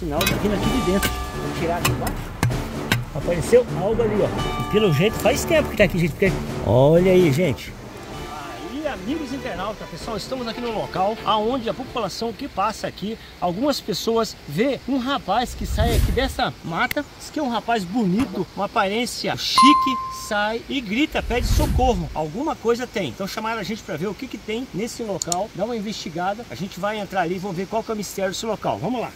sinal tá vindo aqui de dentro. Vou tirar aqui embaixo. Apareceu algo ali, ó. E pelo jeito faz tempo que tá aqui, gente. Porque... Olha aí, gente. Aí, amigos internautas, pessoal, estamos aqui no local aonde a população que passa aqui, algumas pessoas vê um rapaz que sai aqui dessa mata, diz que é um rapaz bonito, uma aparência chique, sai e grita, pede socorro, alguma coisa tem. Então chamaram a gente para ver o que que tem nesse local, dá uma investigada, a gente vai entrar ali e vamos ver qual que é o mistério desse local. Vamos lá.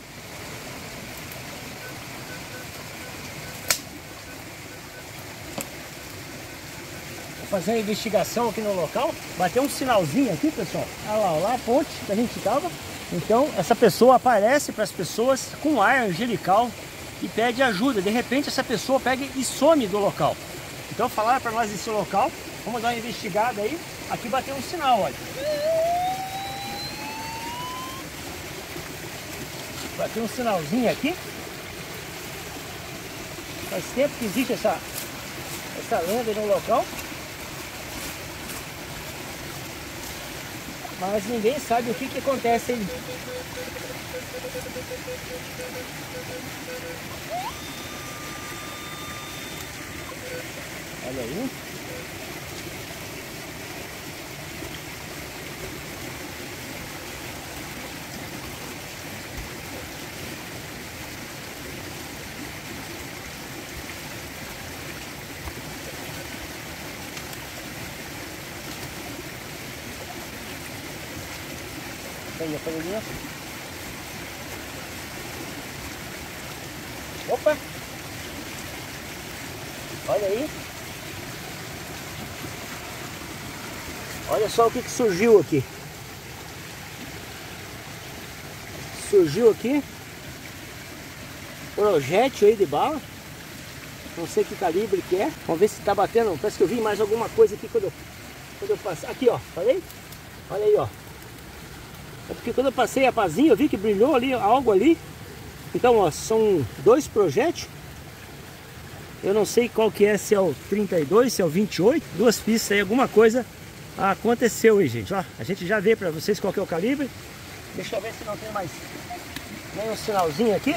Fazer uma investigação aqui no local, bateu um sinalzinho aqui, pessoal, olha lá a ponte que a gente estava. Então essa pessoa aparece para as pessoas com ar angelical e pede ajuda. De repente essa pessoa pega e some do local. Então falaram para nós esse local, vamos dar uma investigada aí. Aqui bateu um sinal, olha, bateu um sinalzinho aqui. Faz tempo que existe essa lenda no local, mas ninguém sabe o que acontece aí. Olha aí. Aí, aparelhinho. Opa! Olha aí. Olha só o que surgiu aqui. Surgiu aqui projétil aí de bala. Não sei que calibre que é. Vamos ver se tá batendo. Parece que eu vi mais alguma coisa aqui quando eu passei. Aqui, ó. Falei? Olha aí, ó. É porque quando eu passei a pazinha, eu vi que brilhou ali, algo ali. Então, ó, são dois projéteis. Eu não sei qual que é, se é o 32, se é o 28. Duas pistas aí, alguma coisa aconteceu aí, gente. Ó, a gente já vê pra vocês qual que é o calibre. Deixa eu ver se não tem mais nenhum sinalzinho aqui.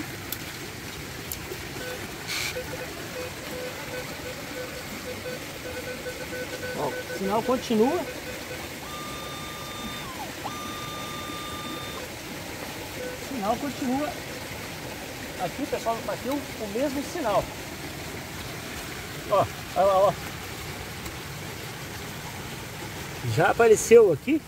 Ó, o sinal continua. Sinal continua aqui, pessoal, bateu o mesmo sinal, ó, olha lá, ó, já apareceu aqui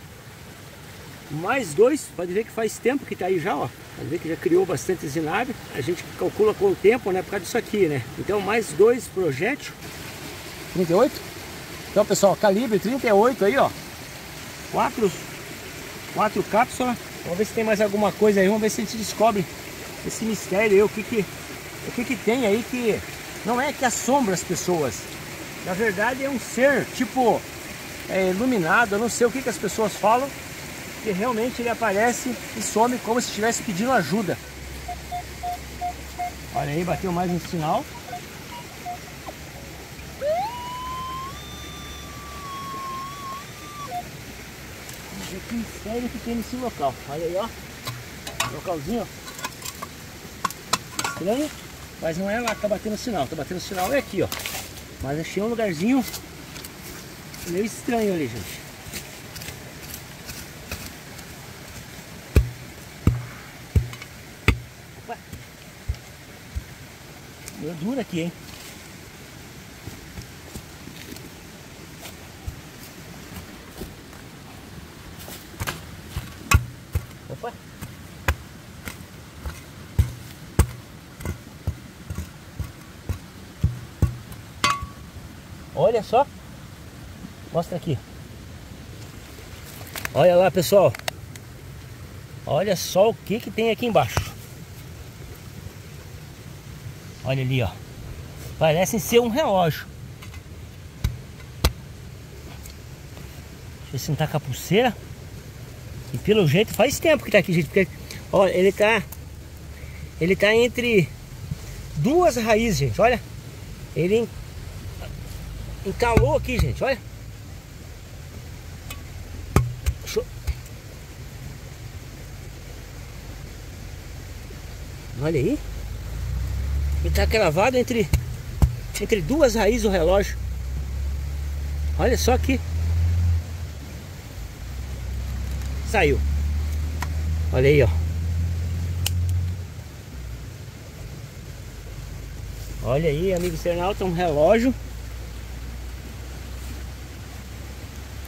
mais dois. Pode ver que faz tempo que tá aí já, ó, pode ver que já criou bastante zinabe, a gente calcula com o tempo, né, por causa disso aqui, né. Então mais dois projétil 38. Então, pessoal, calibre 38 aí, ó, quatro cápsulas. Vamos ver se tem mais alguma coisa aí, vamos ver se a gente descobre esse mistério aí, o que que tem aí que não é que assombra as pessoas. Na verdade é um ser, tipo, iluminado, eu não sei o que as pessoas falam, que realmente ele aparece e some como se estivesse pedindo ajuda. Olha aí, bateu mais um sinal. Que mistério que tem nesse local. Olha aí, ó. Localzinho, ó. Estranho. Mas não é lá que tá batendo sinal. Tá batendo sinal é aqui, ó. Mas achei um lugarzinho meio estranho ali, gente. Opa. Meio duro aqui, hein. Opa. Olha só. Mostra aqui. Olha lá, pessoal. Olha só o que tem aqui embaixo. Olha ali, ó. Parecem ser um relógio. Deixa eu ver se não tá com a pulseira. E pelo jeito faz tempo que tá aqui, gente, porque olha, ele tá entre duas raízes, gente, olha. Ele encalou aqui, gente, olha. Olha aí. Ele tá cravado entre duas raízes o relógio. Olha só aqui. Saiu. Olha aí, ó. Olha aí, amigo Cernal, tá um relógio.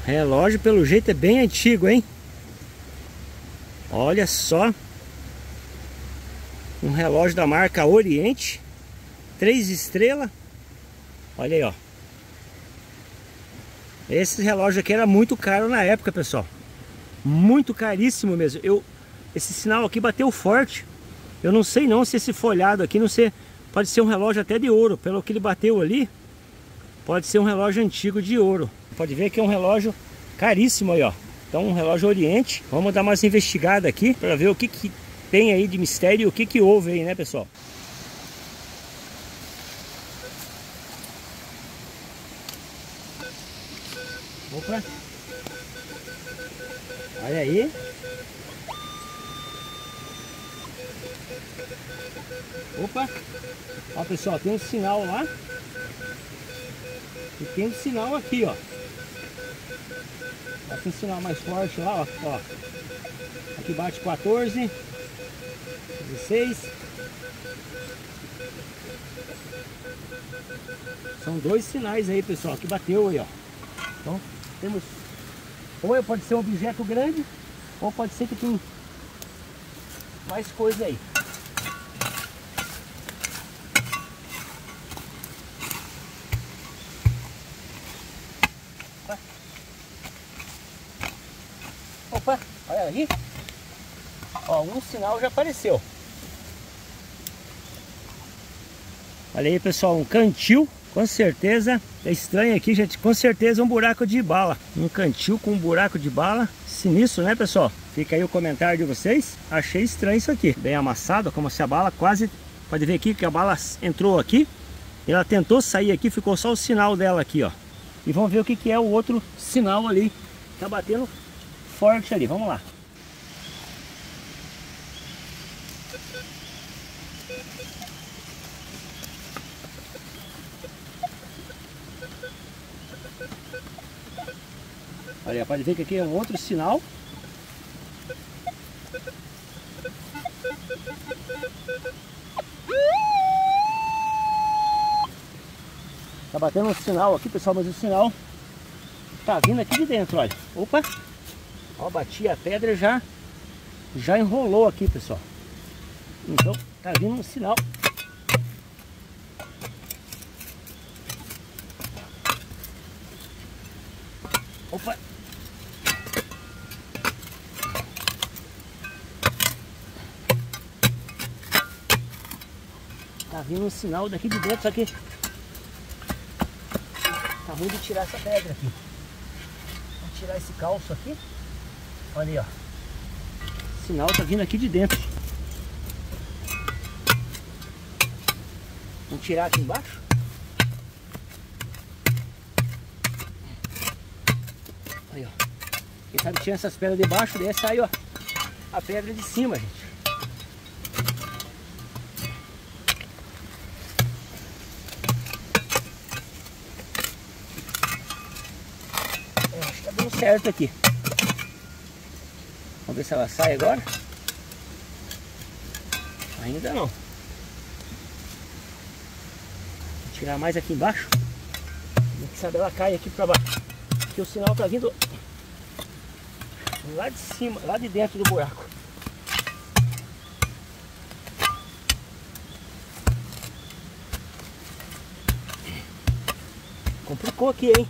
Relógio, pelo jeito, é bem antigo, hein? Olha só. Um relógio da marca Oriente. 3 estrelas. Olha aí, ó. Esse relógio aqui era muito caro na época, pessoal. Muito caríssimo mesmo. Esse sinal aqui bateu forte. Eu não sei não se esse folhado aqui, não sei, pode ser um relógio até de ouro. Pelo que ele bateu ali, pode ser um relógio antigo de ouro. Pode ver que é um relógio caríssimo aí, ó. Então, um relógio Oriente. Vamos dar mais investigada aqui para ver o que que tem aí de mistério, o que que houve aí, né, pessoal? Opa! Olha aí. Opa! Ó, pessoal, tem um sinal lá. E tem um sinal aqui, ó. Aqui um sinal mais forte lá, ó. Aqui bate 14. 16. São 2 sinais aí, pessoal, que bateu aí, ó. Então, temos... Ou pode ser um objeto grande, ou pode ser que tem mais coisa aí. Opa! Opa! Olha aí! Ó, um sinal já apareceu. Olha aí, pessoal, um cantil. Com certeza, é estranho aqui, gente. Com certeza um buraco de bala. Um cantil com um buraco de bala. Sinistro, né, pessoal? Fica aí o comentário de vocês. Achei estranho isso aqui. Bem amassado, como se a bala quase... Pode ver aqui que a bala entrou aqui. Ela tentou sair aqui, ficou só o sinal dela aqui, ó. E vamos ver o que que é o outro sinal ali. Tá batendo forte ali, vamos lá. Olha, pode ver que aqui é um outro sinal. Tá batendo um sinal aqui, pessoal, mas o sinal tá vindo aqui de dentro, olha. Opa! Ó, bati a pedra, já enrolou aqui, pessoal. Então, tá vindo um sinal. Opa! Tá vindo um sinal daqui de dentro, só que tá ruim de tirar essa pedra aqui. Vou tirar esse calço aqui. Olha aí, ó. O sinal tá vindo aqui de dentro. Vou tirar aqui embaixo. Aí, ó. Quem sabe tira essas pedras de baixo, daí sai, ó, a pedra de cima, gente. Certo aqui. Vamos ver se ela sai agora. Ainda não. Vou tirar mais aqui embaixo. Quem sabe ela cai aqui para baixo. Porque o sinal tá vindo lá de cima, lá de dentro do buraco. Complicou aqui, hein?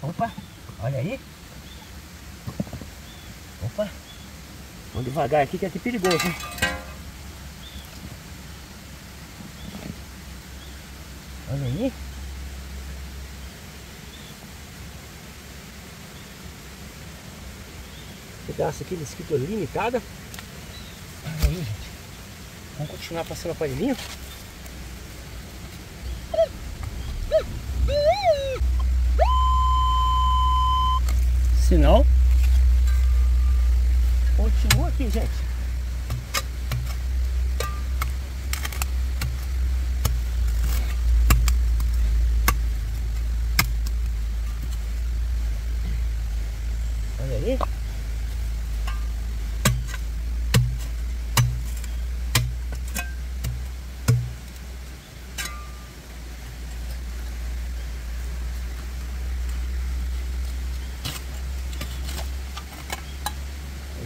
Opa, olha aí. Opa. Vamos devagar aqui que é perigoso, hein? Olha aí. Pedaço aqui de escrito limitada. Olha aí, gente. Vamos continuar passando a palhinha.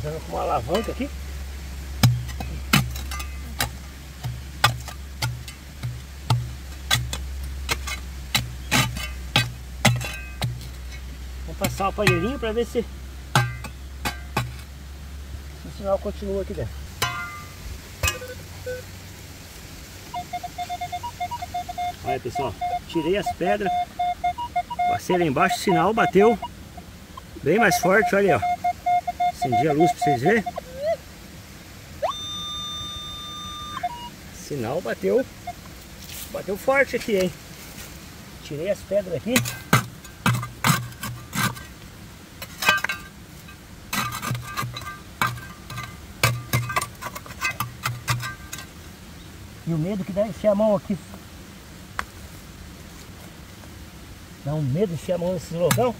joga com uma alavanca aqui. Vou passar uma palheirinha para ver se o sinal continua aqui dentro. Olha, pessoal, tirei as pedras, passei lá embaixo, o sinal bateu bem mais forte, olha aí, ó. Acendi a luz para vocês verem. Sinal bateu forte aqui, hein. Tirei as pedras aqui. E o medo que dá encher a mão aqui. Dá um medo de encher a mão nesse local.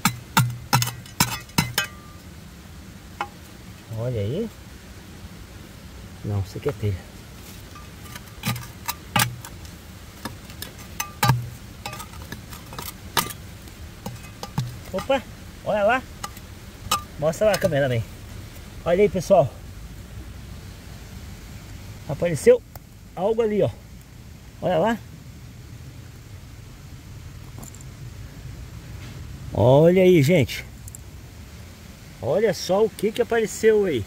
Olha aí. Não, isso aqui é telha. Opa, olha lá. Mostra lá a câmera também. Olha aí, pessoal. Apareceu algo ali, ó. Olha lá. Olha aí, gente. Olha só o que apareceu aí.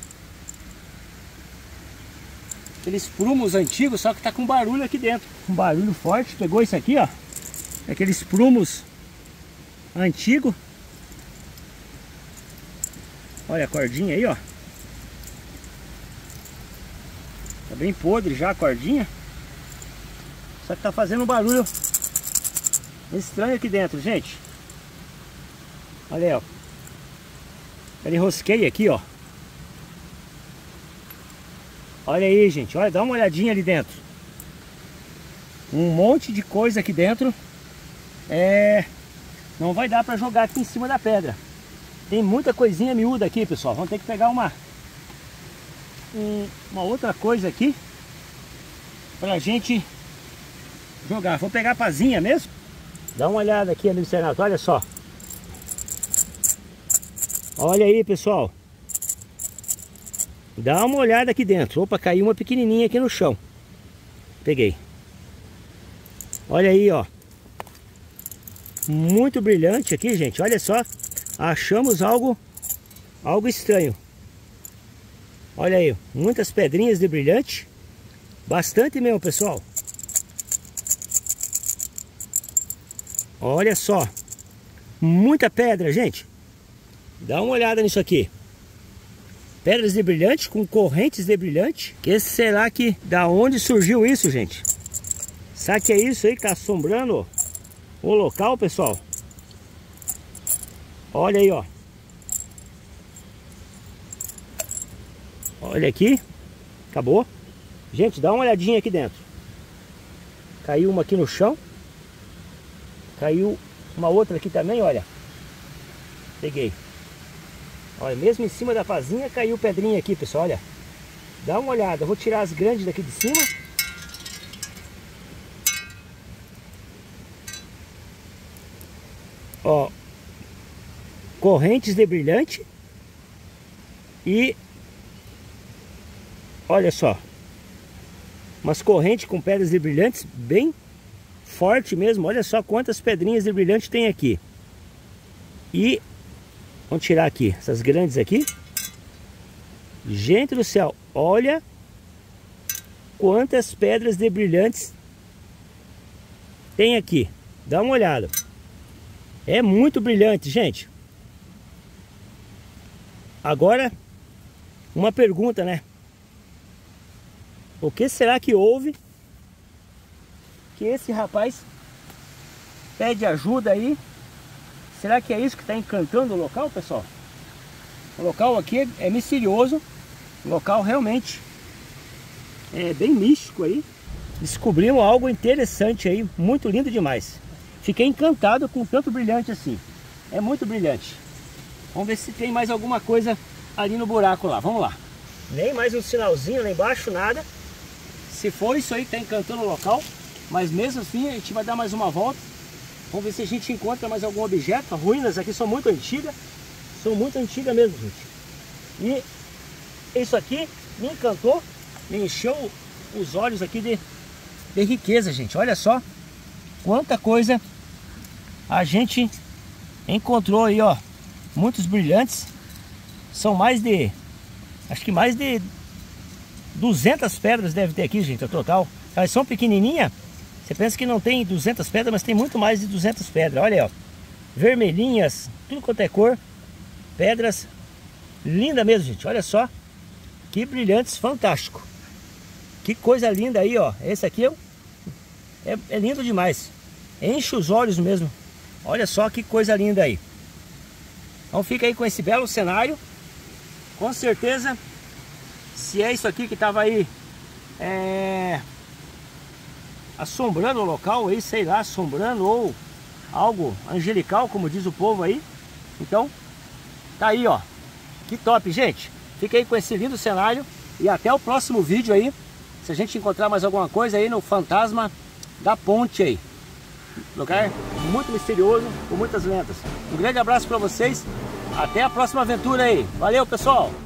Aqueles prumos antigos, só que tá com barulho aqui dentro. Um barulho forte. Pegou isso aqui, ó. Aqueles prumos antigos. Olha a cordinha aí, ó. Tá bem podre já a cordinha. Só que tá fazendo um barulho estranho aqui dentro, gente. Olha aí, ó. Ele enrosquei aqui, ó. Olha aí, gente. Olha, dá uma olhadinha ali dentro. Um monte de coisa aqui dentro. É... não vai dar pra jogar aqui em cima da pedra. Tem muita coisinha miúda aqui, pessoal. Vamos ter que pegar uma outra coisa aqui pra gente jogar. Vou pegar a pazinha mesmo. Dá uma olhada aqui, amigo Cernal. Olha só. Olha aí, pessoal. Dá uma olhada aqui dentro. Opa, caiu uma pequenininha aqui no chão. Peguei. Olha aí, ó. Muito brilhante aqui, gente. Olha só. Achamos algo estranho. Olha aí. Muitas pedrinhas de brilhante. Bastante mesmo, pessoal. Olha só. Muita pedra, gente. Dá uma olhada nisso aqui. Pedras de brilhante com correntes de brilhante. Que será que... da onde surgiu isso, gente? Será que é isso aí que tá assombrando o local, pessoal? Olha aí, ó. Olha aqui. Acabou. Gente, dá uma olhadinha aqui dentro. Caiu uma aqui no chão. Caiu uma outra aqui também, olha. Peguei. Olha, mesmo em cima da pazinha caiu pedrinha aqui, pessoal, olha. Dá uma olhada, eu vou tirar as grandes daqui de cima. Ó, correntes de brilhante. E olha só, umas correntes com pedras de brilhantes bem forte mesmo. Olha só quantas pedrinhas de brilhante tem aqui. E vamos tirar aqui, essas grandes aqui. Gente do céu, olha quantas pedras de brilhantes tem aqui. Dá uma olhada. É muito brilhante, gente. Agora, uma pergunta, né? O que será que houve que esse rapaz pede ajuda aí? Será que é isso que está encantando o local, pessoal? O local aqui é misterioso. O local realmente é bem místico aí. Descobrimos algo interessante aí. Muito lindo demais. Fiquei encantado com tanto brilhante assim. É muito brilhante. Vamos ver se tem mais alguma coisa ali no buraco lá. Vamos lá. Nem mais um sinalzinho lá embaixo, nada. Se for isso aí que está encantando o local. Mas mesmo assim a gente vai dar mais uma volta. Vamos ver se a gente encontra mais algum objeto. As ruínas aqui são muito antigas mesmo, gente. E Isso aqui me encantou, me encheu os olhos aqui de riqueza, gente. Olha só quanta coisa a gente encontrou aí, ó. Muitos brilhantes. São mais de, acho que mais de 200 pedras deve ter aqui, gente, a total. Elas são pequenininhas. Você pensa que não tem 200 pedras, mas tem muito mais de 200 pedras. Olha aí, ó. Vermelhinhas, tudo quanto é cor. Pedras linda mesmo, gente. Olha só. Que brilhantes, fantástico. Que coisa linda aí, ó. Esse aqui é lindo demais. Enche os olhos mesmo. Olha só que coisa linda aí. Então fica aí com esse belo cenário. Com certeza, se é isso aqui que estava aí assombrando o local, aí, sei lá, assombrando ou algo angelical, como diz o povo aí. Então, tá aí, ó. Que top, gente. Fica aí com esse lindo cenário e até o próximo vídeo aí. Se a gente encontrar mais alguma coisa aí no Fantasma da Ponte aí. Lugar muito misterioso, com muitas lendas. Um grande abraço para vocês. Até a próxima aventura aí. Valeu, pessoal!